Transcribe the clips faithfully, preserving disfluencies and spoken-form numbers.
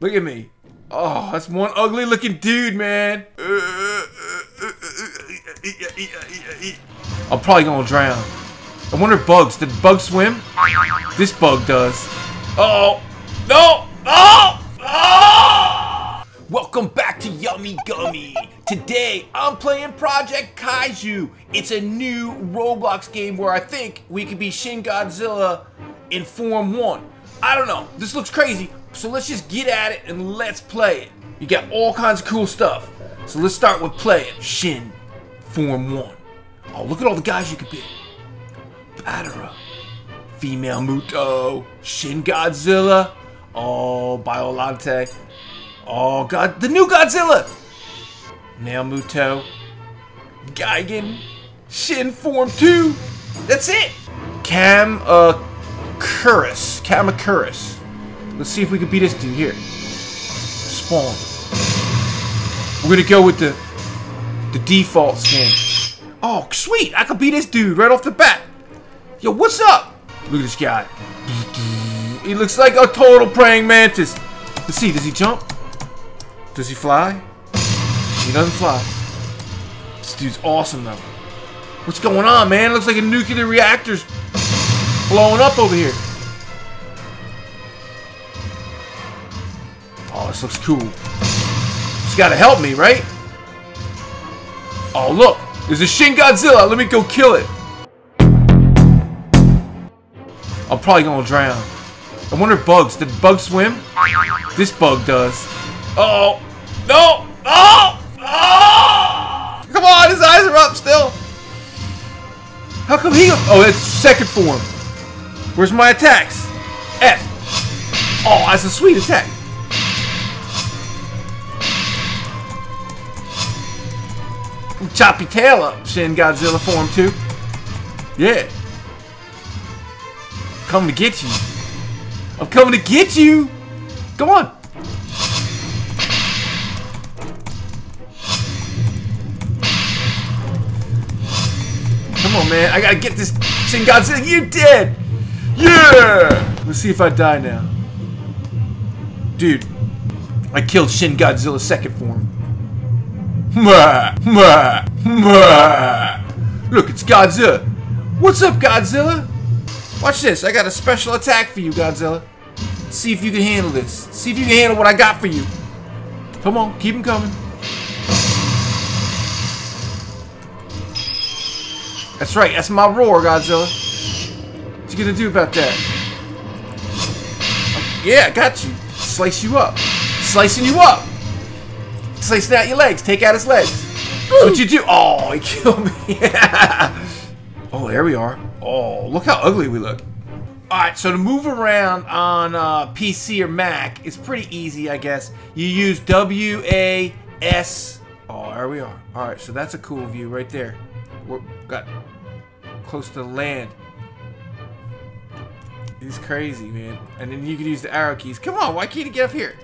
Look at me. Oh, that's one ugly looking dude, man. I'm probably gonna drown. I wonder if bugs, did bugs swim? This bug does. Uh oh. No! Oh! Oh! Welcome back to Yummy Gummy. Today, I'm playing Project Kaiju. It's a new Roblox game where I think we could be Shin Godzilla in form one. I don't know, this looks crazy. So let's just get at it and let's play it. You got all kinds of cool stuff. So let's start with play it. Shin, form one. Oh, look at all the guys you could be. Battra, female Muto, Shin Godzilla, oh, Biolante, oh, God, the new Godzilla, male Muto, Gigan, Shin form two, that's it. Kamacuras, Kamacuras. Let's see if we can beat this dude here. Spawn. We're gonna go with the, the default skin. Oh, sweet, I could beat this dude right off the bat. Yo, what's up? Look at this guy. He looks like a total praying mantis. Let's see, does he jump? Does he fly? He doesn't fly. This dude's awesome though. What's going on, man? Looks like a nuclear reactor's blowing up over here. Oh, this looks cool. He's gotta help me, right? Oh, look, there's a Shin Godzilla. Let me go kill it. I'm probably gonna drown. I wonder if bugs, did bugs swim? This bug does. Uh oh. No! Oh! Oh! Come on, his eyes are up still! How come he... Oh, that's second form. Where's my attacks? F. Oh, that's a sweet attack. Chop your tail up, Shin Godzilla form two. Yeah. Come to get you. I'm coming to get you. Come on. Come on, man. I gotta get this Shin Godzilla. You're dead. Yeah. Let's see if I die now. Dude, I killed Shin Godzilla second form. Look, it's Godzilla. What's up, Godzilla? Watch this, I got a special attack for you, Godzilla. See if you can handle this. See if you can handle what I got for you. Come on, keep him coming. That's right, that's my roar, Godzilla. What you gonna do about that? Yeah, I got you. Slice you up. Slicing you up. Slicing out your legs. Take out his legs. That's what you do. Oh, he killed me. Yeah. Oh, there we are. Oh, look how ugly we look. Alright, so to move around on uh, P C or Mac, it's pretty easy, I guess. You use W A S. Oh, there we are. Alright, so that's a cool view right there. We got close to land. He's crazy, man. And then you can use the arrow keys. Come on, why can't he get up here?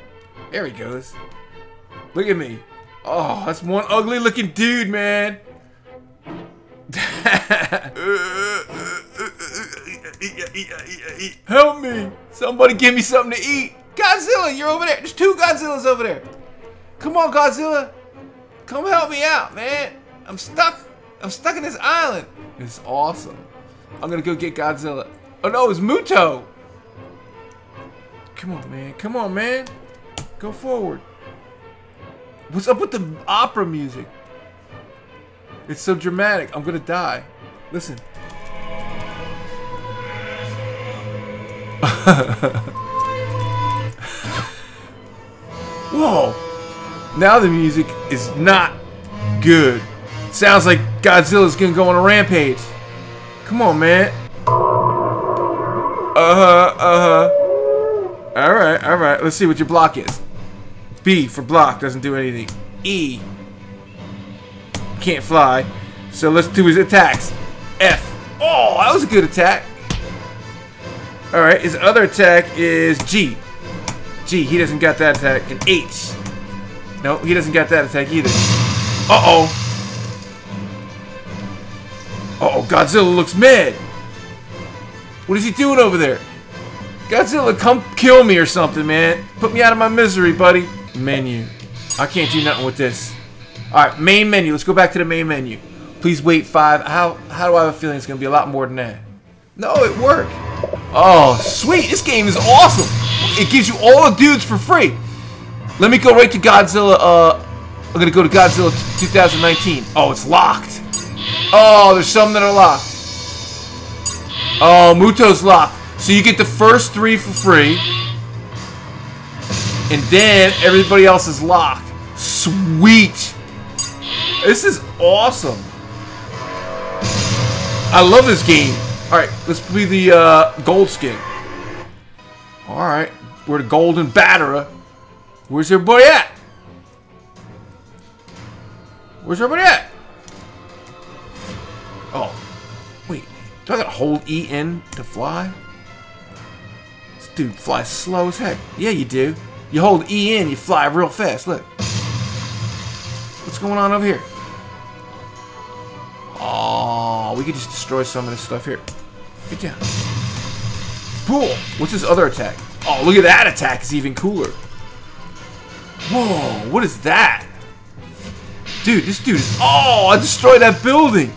There he goes. Look at me. Oh, that's one ugly looking dude, man. Help me! Somebody give me something to eat! Godzilla, you're over there! There's two Godzillas over there! Come on, Godzilla! Come help me out, man! I'm stuck! I'm stuck in this island! It's awesome. I'm gonna go get Godzilla. Oh no, it's Muto! Come on, man. Come on, man. Go forward. What's up with the opera music? It's so dramatic. I'm gonna die. Listen. Whoa. Now the music is not good. It sounds like Godzilla's gonna go on a rampage. Come on, man. Uh-huh, uh-huh. Alright, alright. Let's see what your block is. B for block doesn't do anything. E. Can't fly, so let's do his attacks. F. Oh, that was a good attack. All right, his other attack is G. G, he doesn't got that attack. And H. No, he doesn't got that attack either. Uh-oh. Uh-oh, Godzilla looks mad. What is he doing over there? Godzilla, come kill me or something, man. Put me out of my misery, buddy. Menu. I can't do nothing with this. Alright, main menu. Let's go back to the main menu. Please wait five. How, how do I have a feeling it's going to be a lot more than that? No, it worked. Oh, sweet. This game is awesome. It gives you all the dudes for free. Let me go right to Godzilla. Uh, I'm going to go to Godzilla twenty nineteen. Oh, it's locked. Oh, there's some that are locked. Oh, Muto's locked. So you get the first three for free. And then everybody else is locked. Sweet. This is awesome. I love this game. Alright, let's be the uh, gold skin. Alright. We're the golden Battra. Where's everybody at? Where's everybody at? Oh. Wait. Do I gotta hold E in to fly? Dude, fly slow as heck. Yeah, you do. You hold E in, you fly real fast. Look. What's going on over here? Oh, we could just destroy some of this stuff here. Get down. Cool. What's this other attack? Oh, look at that attack. It's even cooler. Whoa, what is that? Dude, this dude is... Oh, I destroyed that building.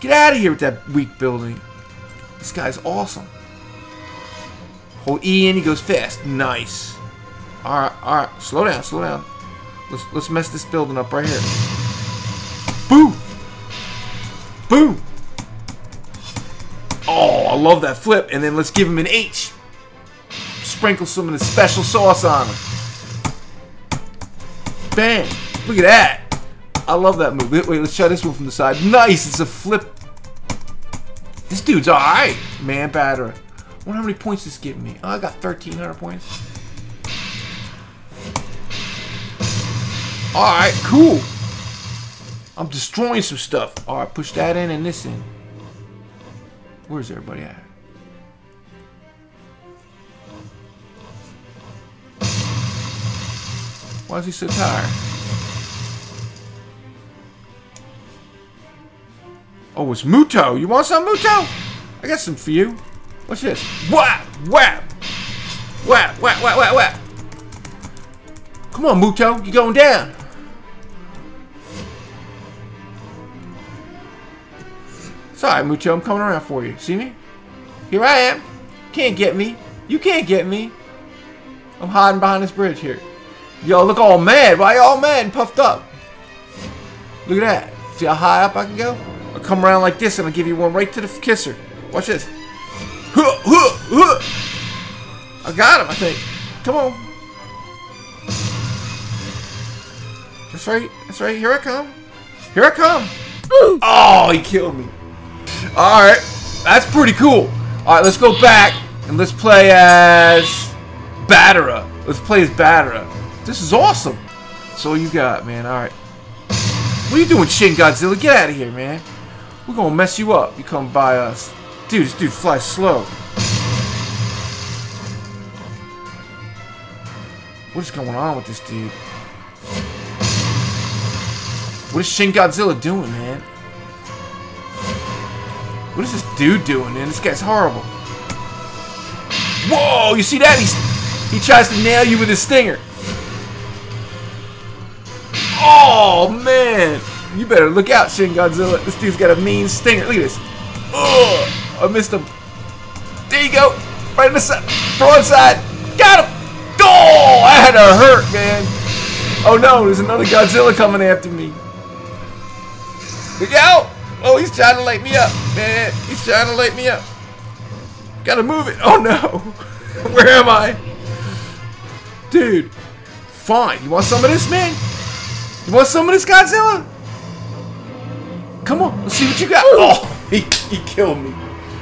Get out of here with that weak building. This guy's awesome. Hold E in, he goes fast. Nice. Alright, alright. Slow down, slow down. Let's let's mess this building up right here. Boom! Boom! Oh, I love that flip. And then let's give him an H. Sprinkle some of the special sauce on him. Bang! Look at that. I love that move. Wait, let's try this one from the side. Nice! It's a flip. This dude's alright. Man, Battra. I wonder how many points this giving me. Oh, I got thirteen hundred points. Alright, cool. I'm destroying some stuff. Alright, push that in and this in. Where's everybody at? Why is he so tired? Oh, it's Muto. You want some, Muto? I got some for you. What's this? Whap! Whap! Whap! Whap! Whap! Whap! Whap! Come on, Muto. You're going down. Sorry, Muto. I'm coming around for you. See me? Here I am. Can't get me. You can't get me. I'm hiding behind this bridge here. Y'all look all mad. Why y'all mad and puffed up? Look at that. See how high up I can go? I'll come around like this and I'll give you one right to the kisser. Watch this. I got him, I think. Come on. That's right. That's right. Here I come. Here I come. Ooh. Oh, he killed me. All right. That's pretty cool. All right, let's go back and let's play as Battra. Let's play as Battra. This is awesome. That's all you got, man. All right. What are you doing, Shin Godzilla? Get out of here, man. We're going to mess you up. You come by us. Dude, this dude flies slow. What is going on with this dude? What is Shin Godzilla doing, man? What is this dude doing, man? This guy's horrible. Whoa, you see that? He's, he tries to nail you with his stinger. Oh, man. You better look out, Shin Godzilla. This dude's got a mean stinger. Look at this. Ugh. I missed him. There you go. Right in the side. Broadside. Got him. Oh, I had a hurt, man. Oh, no. There's another Godzilla coming after me. Look out. Oh, he's trying to light me up, man. He's trying to light me up. Gotta move it. Oh, no. Where am I? Dude. Fine. You want some of this, man? You want some of this, Godzilla? Come on. Let's see what you got. Oh, he, he killed me.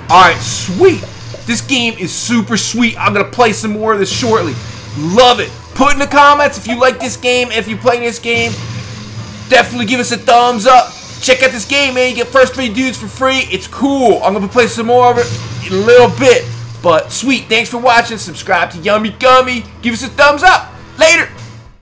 Alright, sweet. This game is super sweet. I'm going to play some more of this shortly. Love it. Put in the comments if you like this game, if you play this game. Definitely give us a thumbs up. Check out this game, man. You get first three dudes for free. It's cool. I'm going to play some more of it in a little bit. But, sweet. Thanks for watching. Subscribe to Yummy Gummy. Give us a thumbs up. Later.